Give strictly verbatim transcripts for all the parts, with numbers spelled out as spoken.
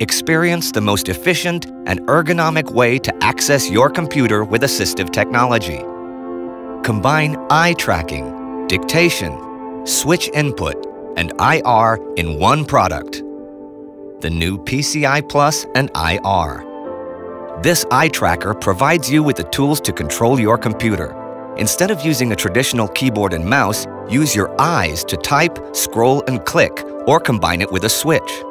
Experience the most efficient and ergonomic way to access your computer with assistive technology. Combine eye tracking, dictation, switch input, and I R in one product. The new PCEye Plus and I R. This eye tracker provides you with the tools to control your computer. Instead of using a traditional keyboard and mouse, use your eyes to type, scroll, and click, or combine it with a switch.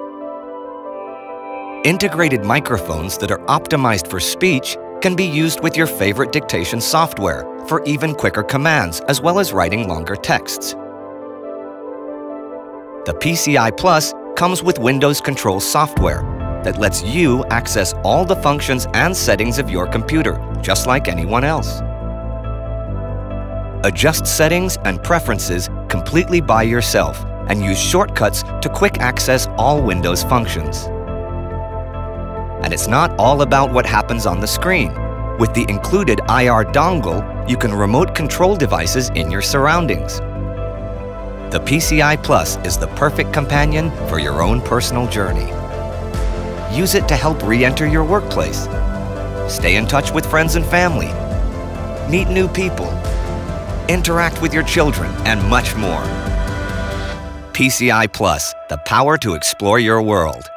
Integrated microphones that are optimized for speech can be used with your favorite dictation software for even quicker commands, as well as writing longer texts. The PCEye Plus comes with Windows Control software that lets you access all the functions and settings of your computer, just like anyone else. Adjust settings and preferences completely by yourself and use shortcuts to quick access all Windows functions. And it's not all about what happens on the screen. With the included I R dongle, you can remote control devices in your surroundings. The PCEye Plus is the perfect companion for your own personal journey. Use it to help re-enter your workplace, stay in touch with friends and family, meet new people, interact with your children, and much more. PCEye Plus, the power to explore your world.